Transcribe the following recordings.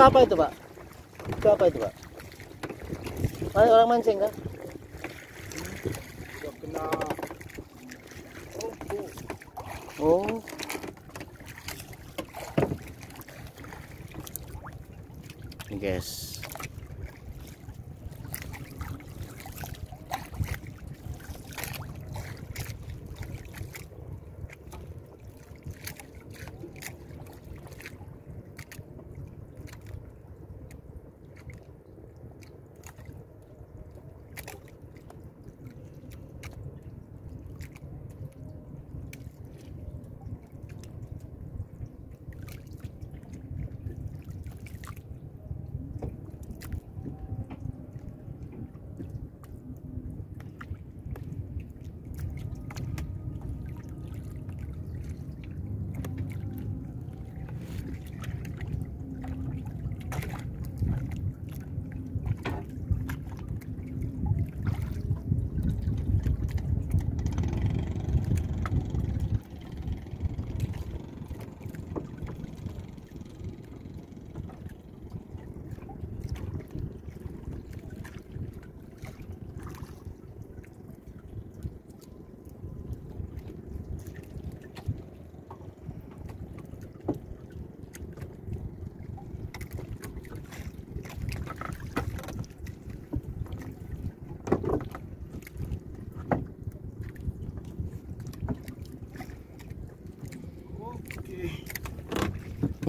apa itu, Pak? Itu apa itu, Pak? Orang mancing kan? Sudah kena rumput. Oh. Ini guys.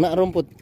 Nak rumput.